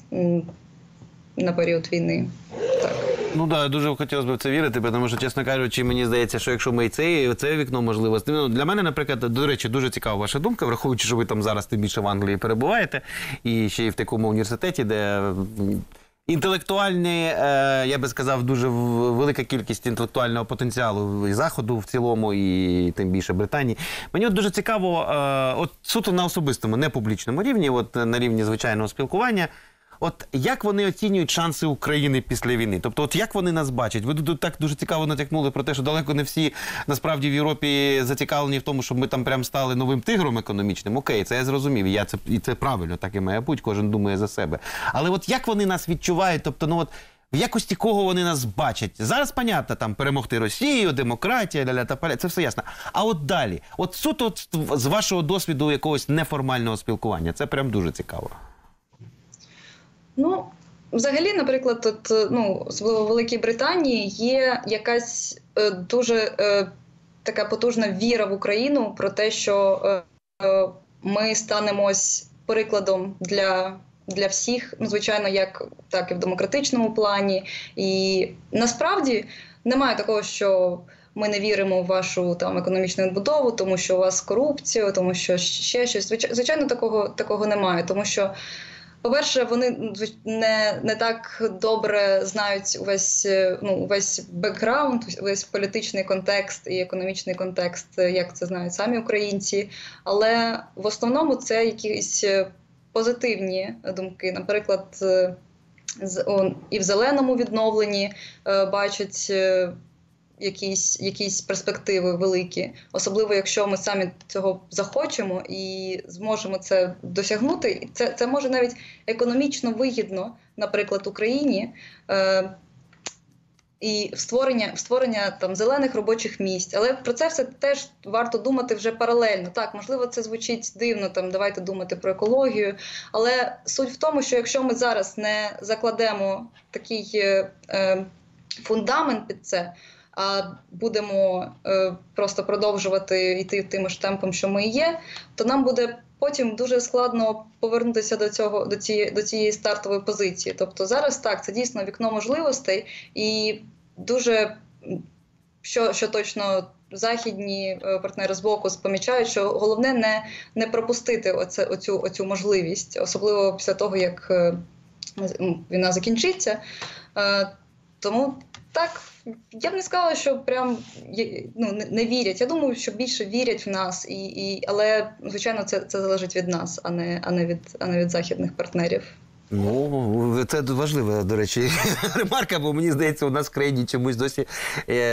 на період війни. Так. Ну так, да, дуже хотілося б в це вірити, тому що, чесно кажучи, мені здається, що якщо ми і це, і це вікно можливості. Ну, для мене, наприклад, до речі, дуже цікава ваша думка, враховуючи, що ви там зараз тим більше в Англії перебуваєте, і ще й в такому університеті, де інтелектуальні, я би сказав, дуже велика кількість інтелектуального потенціалу і Заходу в цілому, і тим більше Британії. Мені от дуже цікаво, от суто на особистому, не публічному рівні, от на рівні звичайного спілкування, от як вони оцінюють шанси України після війни? Тобто, от як вони нас бачать? Ви тут так дуже цікаво натякнули про те, що далеко не всі, насправді, в Європі зацікавлені в тому, щоб ми там прям стали новим тигром економічним. Окей, це я зрозумів, і, я це, і це правильно, так і має бути, кожен думає за себе. Але от як вони нас відчувають, тобто, ну от, в якості кого вони нас бачать? Зараз, понятно, там, перемогти Росію, демократія, ля-ля та паля, це все ясно. А от далі, от суто от, з вашого досвіду якогось неформального спілкування, це прям дуже цікаво. Ну, взагалі, наприклад, от, ну, особливо в Великій Британії є якась е, дуже е, така потужна віра в Україну про те, що е, ми станемось прикладом для, для всіх, ну, звичайно, як так і в демократичному плані. І насправді немає такого, що ми не віримо в вашу там економічну відбудову, тому що у вас корупція, тому що ще щось. Звичайно, такого, такого немає, тому що, по-перше, вони не, не так добре знають увесь, ну, увесь бекграунд, увесь політичний контекст і економічний контекст, як це знають самі українці. Але в основному це якісь позитивні думки. Наприклад, і в зеленому відновленні бачать якісь, якісь перспективи великі. Особливо, якщо ми самі цього захочемо і зможемо це досягнути. Це, це може навіть економічно вигідно, наприклад, Україні, е, і створення, створення там, зелених робочих місць. Але про це все теж варто думати вже паралельно. Так, можливо, це звучить дивно, там, давайте думати про екологію. Але суть в тому, що якщо ми зараз не закладемо такий е, е, фундамент під це, а будемо е, просто продовжувати йти тим ж темпом, що ми є, то нам буде потім дуже складно повернутися до цього, до цієї, до цієї стартової позиції. Тобто зараз так, це дійсно вікно можливостей, і дуже, що, що точно західні партнери з боку помічають, що головне не, не пропустити оце, оцю, оцю можливість, особливо після того, як е, війна закінчиться. Е, тому так, я б не сказала, що прям, ну, не вірять. Я думаю, що більше вірять в нас, і, і, але, звичайно, це, це залежить від нас, а не, а не від, а не від західних партнерів. Ну, це важлива, до речі, ремарка, бо мені здається, у нас в країні чомусь досі,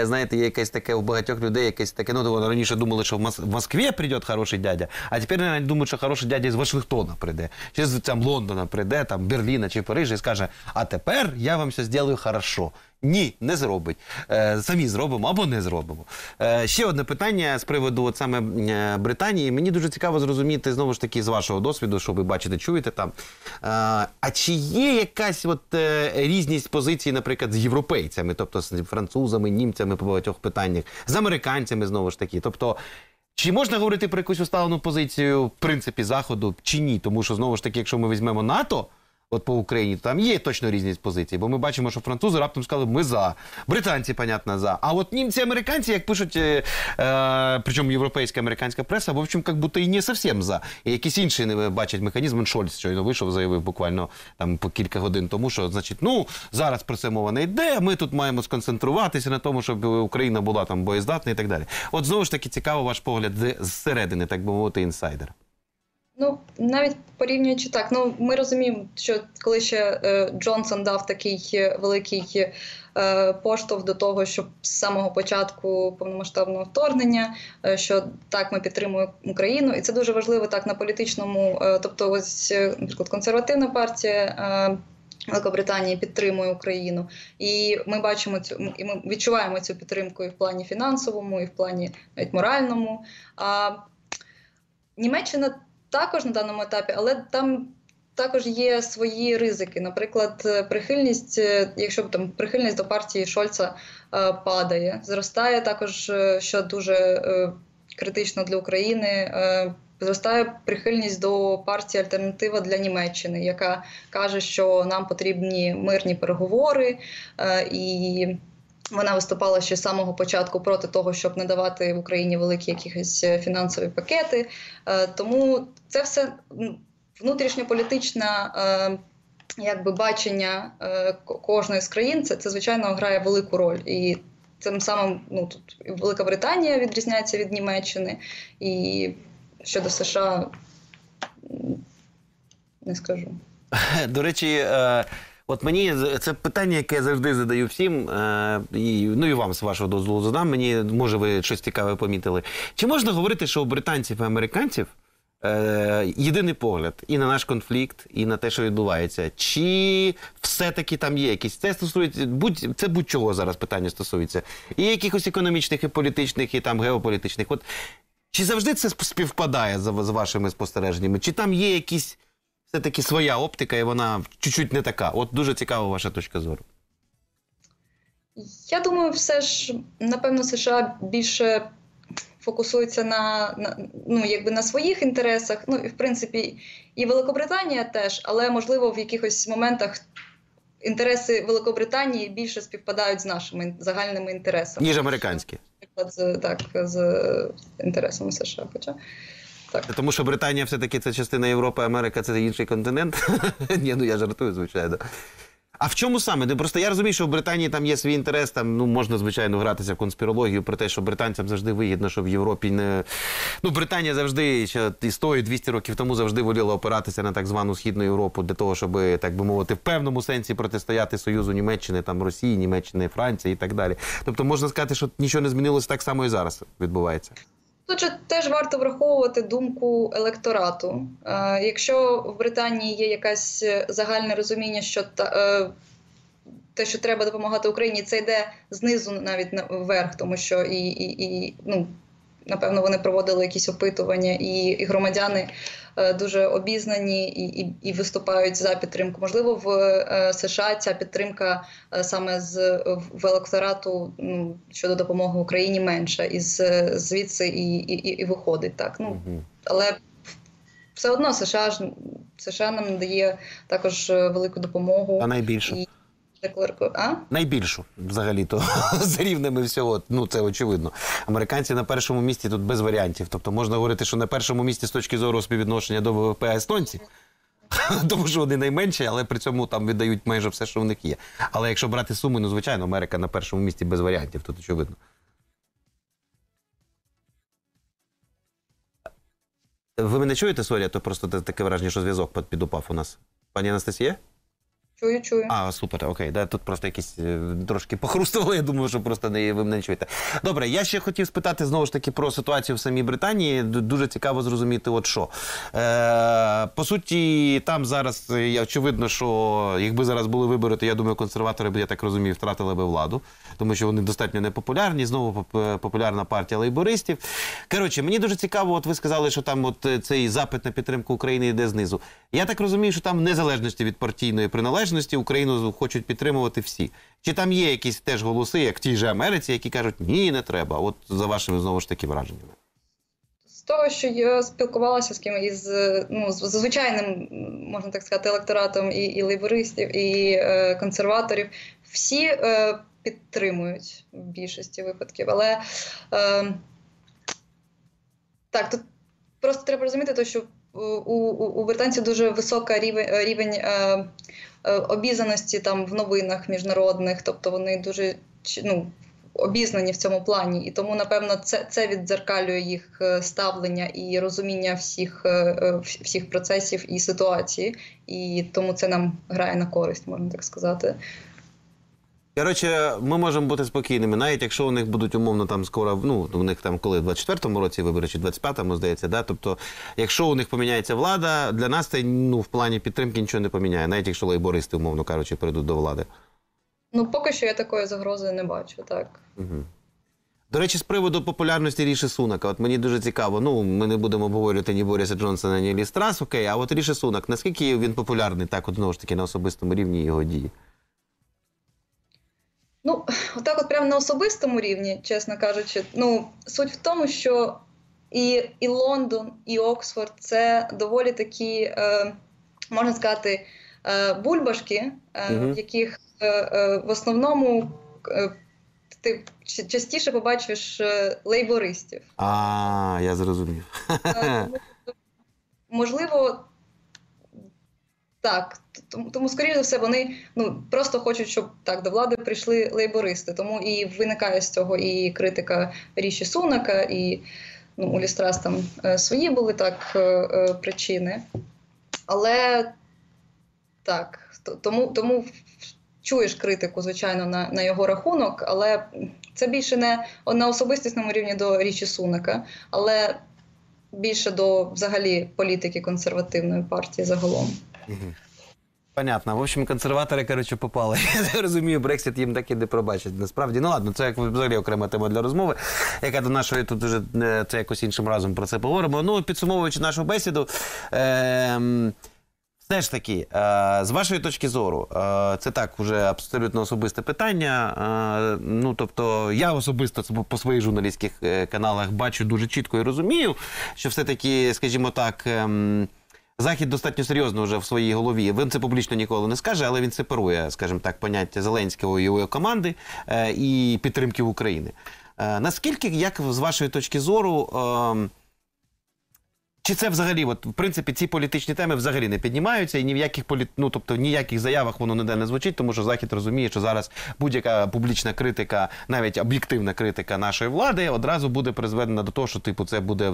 знаєте, є якесь таке, у багатьох людей якесь таке, ну, раніше думали, що в Москві прийде хороший дядя, а тепер, навіть, думають, що хороший дядя з Вашингтона прийде, чи з там, Лондона прийде, там, Берліна чи Парижа і скаже, а тепер я вам все зроблю хорошо. Ні, не зробить. Е, самі зробимо або не зробимо. Е, ще одне питання з приводу от саме Британії. Мені дуже цікаво зрозуміти, знову ж таки, з вашого досвіду, що ви бачите, чуєте там. Е, а чи є якась от, е, різність позицій, наприклад, з європейцями, тобто з французами, німцями по багатьох питаннях, з американцями, знову ж таки? Тобто, чи можна говорити про якусь усталену позицію, в принципі, Заходу, чи ні? Тому що, знову ж таки, якщо ми візьмемо НАТО, от по Україні, там є точно різність позицій, бо ми бачимо, що французи раптом сказали, ми за, британці, понятно, за, а от німці, американці, як пишуть, е, е, причому європейська, американська преса, в общем, як будто і не зовсім за, і якісь інші не бачать механізм. Шольц щойно вийшов, заявив буквально там по кілька годин тому, що, значить, ну, зараз про це мова не йде, ми тут маємо сконцентруватися на тому, щоб Україна була там боєздатна і так далі. От знову ж таки цікаво ваш погляд зсередини, так би мовити, інсайдер. Ну, навіть порівнюючи так, ну, ми розуміємо, що коли ще е, Джонсон дав такий великий е, поштовх до того, що з самого початку повномасштабного вторгнення, е, що так, ми підтримуємо Україну, і це дуже важливо так на політичному, е, тобто ось, наприклад, консервативна партія е, Великобританії підтримує Україну, і ми бачимо цю, і ми відчуваємо цю підтримку і в плані фінансовому, і в плані навіть моральному. А Німеччина також на даному етапі, але там також є свої ризики. Наприклад, прихильність, якщо там прихильність до партії Шольца е, падає, зростає також, що дуже е, критично для України, е, зростає прихильність до партії «Альтернатива для Німеччини», яка каже, що нам потрібні мирні переговори, е, і вона виступала ще з самого початку проти того, щоб не давати в Україні великі якісь фінансові пакети. Тому це все внутрішньополітична якби бачення кожної з країн, це, це звичайно грає велику роль. І тим самим, ну, тут Велика Британія відрізняється від Німеччини, і щодо США не скажу. До речі, от мені це питання, яке я завжди задаю всім, і, ну і вам, з вашого дозволу, задам, мені, може, ви щось цікаве помітили. Чи можна говорити, що у британців і американців єдиний погляд і на наш конфлікт, і на те, що відбувається? Чи все-таки там є якісь? Це стосується, будь, це будь-чого зараз питання стосується. І якихось економічних, і політичних, і там геополітичних. От, чи завжди це співпадає з вашими спостереженнями? Чи там є якісь все-таки своя оптика, і вона чуть-чуть не така? От дуже цікава ваша точка зору. Я думаю, все ж, напевно, США більше фокусується на, на, ну, якби на своїх інтересах, ну, і, в принципі, і Великобританія теж, але, можливо, в якихось моментах інтереси Великобританії більше співпадають з нашими загальними інтересами. Ніж американські. Наприклад, так, з інтересами США, хоча... Так. Тому що Британія все-таки це частина Європи, Америка – це інший континент. Ні, ну я жартую, звичайно. А в чому саме? Просто я розумію, що в Британії там є свій інтерес, там, ну, можна, звичайно, гратися в конспірологію про те, що британцям завжди вигідно, що в Європі не... Ну, Британія завжди, ще і сто, і двісті років тому завжди воліла опиратися на так звану Східну Європу для того, щоб, так би мовити, в певному сенсі протистояти Союзу Німеччини, там, Росії, Німеччини, Франції і так далі. Тобто можна сказати, що нічого не змінилося, так само і зараз відбувається. Тут теж варто враховувати думку електорату. Е, якщо в Британії є якесь загальне розуміння, що та, е, те, що треба допомагати Україні, це йде знизу навіть вверх, тому що і, і, і ну, напевно, вони проводили якісь опитування, і, і громадяни е, дуже обізнані і, і, і виступають за підтримку. Можливо, в е, США ця підтримка е, саме з в електорату, ну, щодо допомоги Україні менша, і з, звідси і, і, і, і виходить так. Ну, угу. Але все одно США ж США нам надає також велику допомогу. А найбільше. І... А? Найбільшу, взагалі-то, з рівнями всього, ну це очевидно. Американці на першому місці тут без варіантів. Тобто можна говорити, що на першому місці з точки зору співвідношення до ВВП естонці, тому що вони найменші, але при цьому там віддають майже все, що в них є. Але якщо брати суми, ну звичайно, Америка на першому місці без варіантів, тут очевидно. Ви мене чуєте, сорі, то просто таке враження, що зв'язок підупав у нас. Пані Анастасія? Чую, чую. А, супер, окей. Да, тут просто якісь трошки похрустували, я думаю, що просто не, ви мене не чуєте. Добре, я ще хотів спитати, знову ж таки, про ситуацію в самій Британії. Дуже цікаво зрозуміти, от що. Е, по суті, там зараз, очевидно, що якби зараз були вибори, то, я думаю, консерватори, я так розумію, втратили би владу. Тому що вони достатньо непопулярні, знову популярна партія лейбористів. Коротше, мені дуже цікаво, от ви сказали, що там от цей запит на підтримку України йде знизу. Я так розумію, що там в незалежності від партійної приналежності Україну хочуть підтримувати всі. Чи там є якісь теж голоси, як в тій же Америці, які кажуть, ні, не треба, от за вашими, знову ж таки, враженнями? З того, що я спілкувалася з ким із, ну, з звичайним, можна так сказати, електоратом і, і лейбористів, і е, консерваторів, всі е, підтримують в більшості випадків. Але е, так, тут просто треба розуміти, то, що у, у, у британців дуже високий рівень, рівень е, обізнаності там в новинах міжнародних, тобто вони дуже, ну, обізнані в цьому плані. І тому, напевно, це, це віддзеркалює їх ставлення і розуміння всіх, всіх процесів і ситуації. І тому це нам грає на користь, можна так сказати. Коротше, ми можемо бути спокійними, навіть якщо у них будуть умовно там скоро, ну, у них там коли, в двадцять четвертому році вибори, чи в двадцять п'ятому, здається, да? Тобто, якщо у них поміняється влада, для нас це, ну, в плані підтримки нічого не поміняє, навіть якщо лейбористи, умовно кажучи, прийдуть до влади. Ну, поки що я такої загрози не бачу, так. Угу. До речі, з приводу популярності Ріші Сунака, от мені дуже цікаво, ну, ми не будемо обговорювати ні Бориса Джонсона, ні Лі Страс, окей, а от Ріші Сунак, наскільки він популярний, так, от, знову ж таки, на особистому рівні його дії? Ну, отак от прямо на особистому рівні, чесно кажучи. Ну, суть в тому, що і, і Лондон, і Оксфорд – це доволі такі, е, можна сказати, е, бульбашки, е, угу. в яких е, е, в основному е, ти частіше побачиш е, лейбористів. А, я зрозумів. Е, можливо, Так, тому, тому скоріше за все, вони ну просто хочуть, щоб так до влади прийшли лейбористи. Тому і виникає з цього і критика Ріші Сунака, і ну, у Лі Страс там свої були так причини. Але так, тому, тому чуєш критику, звичайно, на, на його рахунок, але це більше не на особистісному рівні до Ріші Сунака, але більше до взагалі політики консервативної партії загалом. Угу. Понятно. В общем, консерватори, короче, попали. Я розумію, Брексіт їм так і не пробачить. Насправді, ну ладно, це як взагалі окрема тема для розмови, яка до нашої тут уже це якось іншим разом про це поговоримо. Ну, підсумовуючи нашу бесіду, е-м, все ж таки, е- з вашої точки зору, е- це так уже абсолютно особисте питання. Е- ну, тобто, я особисто по своїх журналістських каналах бачу дуже чітко і розумію, що все-таки, скажімо так, е- Захід достатньо серйозно вже в своїй голові. Він це публічно ніколи не скаже, але він сепарує, скажімо так, поняття Зеленського і його команди е, і підтримки України. Е, наскільки, як з вашої точки зору, е, чи це взагалі, от, в принципі, ці політичні теми взагалі не піднімаються і ні в яких, полі... ну, тобто, в ніяких заявах воно ніде не звучить, тому що Захід розуміє, що зараз будь-яка публічна критика, навіть об'єктивна критика нашої влади одразу буде призведена до того, що типу, це буде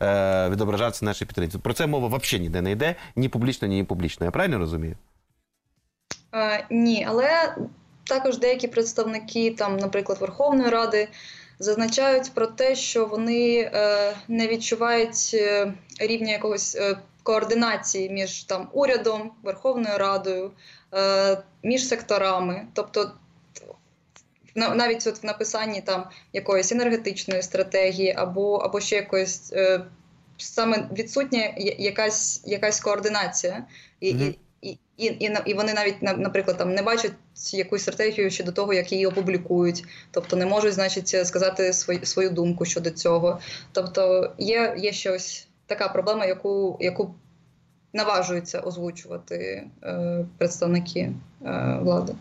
е, відображатися нашій підтримці. Про це мова взагалі ніде не йде, ні публічно, ні не публічно. Я правильно розумію? А, ні, але також деякі представники, там, наприклад, Верховної Ради, зазначають про те, що вони е, не відчувають е, рівня якогось е, координації між там урядом, Верховною Радою, е, між секторами. Тобто на, навіть от в написанні там якоїсь енергетичної стратегії або, або ще якоїсь е, саме відсутня якась, якась координація. І, mm-hmm. І, і, і, і вони навіть, наприклад, там, не бачать якусь стратегію ще до того, як її опублікують. Тобто не можуть, значить, сказати свою, свою думку щодо цього. Тобто є, є ще ось така проблема, яку, яку наважуються озвучувати е, представники е, влади.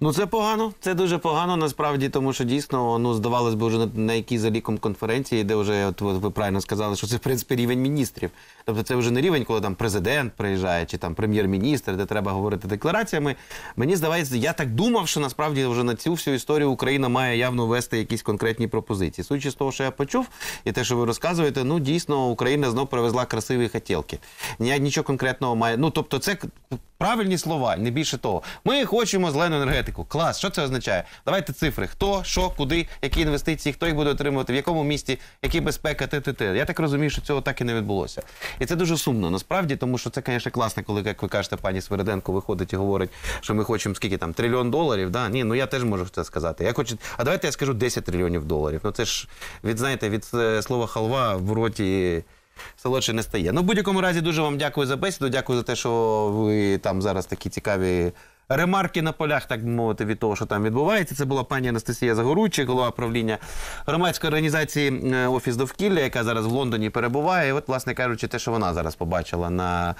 Ну це погано, це дуже погано насправді, тому що дійсно, ну здавалось би, вже на, на якій за ліком конференції, де вже, от, от ви правильно сказали, що це в принципі рівень міністрів. Тобто це вже не рівень, коли там президент приїжджає, чи там прем'єр-міністр, де треба говорити деклараціями. Мені здається, я так думав, що насправді вже на цю всю історію Україна має явно вести якісь конкретні пропозиції. Судячи з того, що я почув, і те, що ви розказуєте, ну дійсно Україна знов привезла красиві хотєлки. Нічого конкретного має, ну тобто це правильні слова, не більше того. Ми хочемо зелену енергетику. Клас, що це означає? Давайте цифри. Хто, що, куди, які інвестиції, хто їх буде отримувати, в якому місті, які безпека, т.т.т. Я так розумію, що цього так і не відбулося. І це дуже сумно, насправді, тому що це, звісно, класно, коли, як ви кажете, пані Свириденко виходить і говорить, що ми хочемо, скільки там, трильйон доларів, да? Ні, ну я теж можу це сказати. Я хочу, а давайте я скажу десять трильйонів доларів. Ну це ж, від, знаєте, від слова халва в роті солодше не стає. Ну, в будь-якому разі, дуже вам дякую за бесіду, дякую за те, що ви там зараз такі цікаві ремарки на полях, так би мовити, від того, що там відбувається. Це була пані Анастасія Загоруйчик, голова правління громадської організації «Офіс довкілля», яка зараз в Лондоні перебуває. І от, власне кажучи, те, що вона зараз побачила на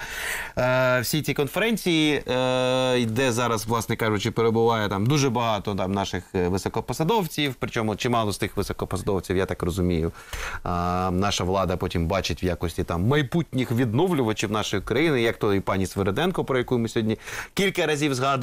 е, всій цій конференції, е, де зараз, власне кажучи, перебуває там дуже багато там наших високопосадовців, причому чимало з тих високопосадовців, я так розумію, е, наша влада потім бачить в якості там майбутніх відновлювачів нашої країни, як то і пані Свириденко, про яку ми сьогодні кілька разів згадували.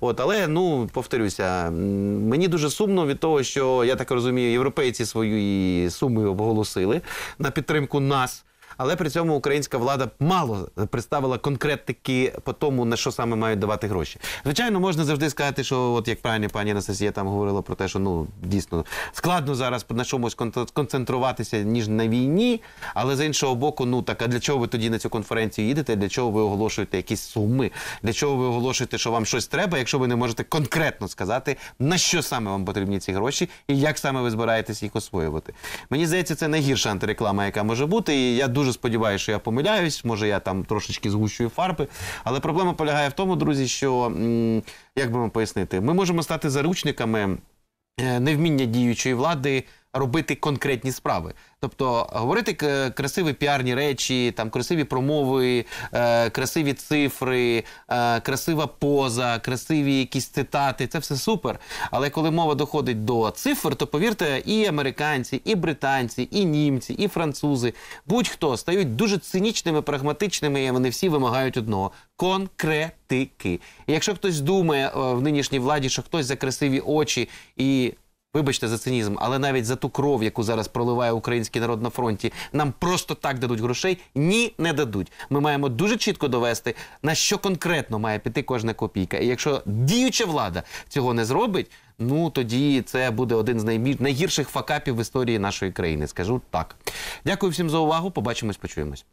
От, але, ну, повторюся, мені дуже сумно від того, що, я так розумію, європейці свої суми обголосили на підтримку нас, але при цьому українська влада мало представила конкретики по тому, на що саме мають давати гроші. Звичайно, можна завжди сказати, що, от як правильно пані Анастасія там говорила про те, що, ну, дійсно, складно зараз на чомусь концентруватися, ніж на війні, але, з іншого боку, ну, так, а для чого ви тоді на цю конференцію їдете, для чого ви оголошуєте якісь суми, для чого ви оголошуєте, що вам щось треба, якщо ви не можете конкретно сказати, на що саме вам потрібні ці гроші і як саме ви збираєтесь їх освоювати. Мені здається, це найгірша антиреклама, яка може бути, і я дуже Дуже сподіваюся, що я помиляюсь, може я там трошечки згущую фарби, але проблема полягає в тому, друзі, що, як би вам пояснити, ми можемо стати заручниками невміння діючої влади робити конкретні справи. Тобто говорити красиві піарні речі, там, красиві промови, е, красиві цифри, е, красива поза, красиві якісь цитати – це все супер. Але коли мова доходить до цифр, то, повірте, і американці, і британці, і німці, і французи, будь-хто стають дуже цинічними, прагматичними, і вони всі вимагають одного – конкретики. І якщо хтось думає в нинішній владі, що хтось за красиві очі і... Вибачте за цинізм, але навіть за ту кров, яку зараз проливає український народ на фронті, нам просто так дадуть грошей? Ні, не дадуть. Ми маємо дуже чітко довести, на що конкретно має піти кожна копійка. І якщо діюча влада цього не зробить, ну тоді це буде один з найгірших факапів в історії нашої країни. Скажу так. Дякую всім за увагу. Побачимось, почуємось.